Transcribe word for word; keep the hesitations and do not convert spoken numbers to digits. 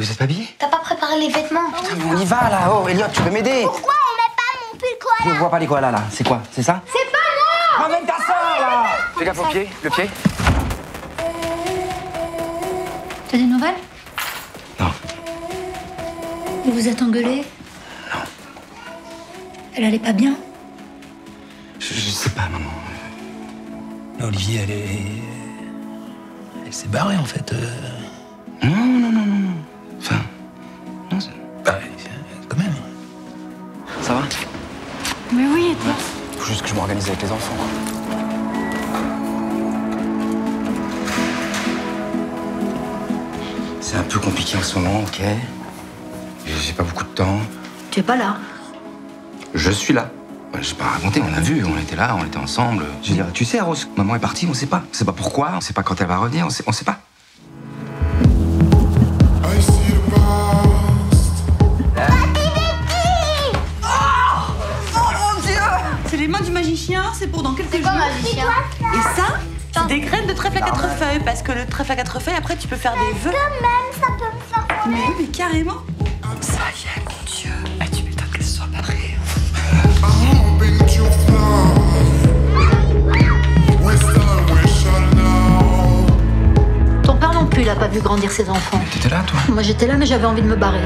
Vous êtes pas habillés? T'as pas préparé les vêtements? Putain, mais on y va là. Oh, Elliot, tu peux m'aider? Pourquoi on met pas mon pull koala? Je vois pas les koalas là. C'est quoi? C'est ça? C'est pas moi! Ramène ta soeur là! Fais gaffe au pied, le pied. T'as des nouvelles? Non. Vous vous êtes engueulés? Non. Elle allait pas bien? Je, je sais pas, maman. Là, Olivier, elle est... Elle s'est barrée, en fait. Euh... Non, non, non, non. Enfin... Non, c'est... Bah, quand même. Ça va? Mais oui, et toi? Faut juste que je m'organise avec les enfants. C'est un peu compliqué en ce moment, ok? J'ai pas beaucoup de temps. Tu es pas là? Je suis là. Je sais pas raconter, on l'a vu, on était là, on était ensemble. Je veux dire, tu sais, Rose, maman est partie, on sait pas. On sait pas pourquoi, on sait pas quand elle va revenir, on sait, on sait pas. Oh, oh mon Dieu! C'est les mains du magicien, c'est pour dans quelques jours. Magicien. Et ça, c'est des graines de trèfle à quatre feuilles, parce que le trèfle à quatre feuilles, après, tu peux faire des vœux. Quand même, ça peut me faire problème. Mais oui, mais carrément. Ça y est, mon Dieu. Ah, tu m'étonnes qu'elle soit pas prête. Ton père non plus, il a pas vu grandir ses enfants. T'étais là, toi? Moi, j'étais là, mais j'avais envie de me barrer.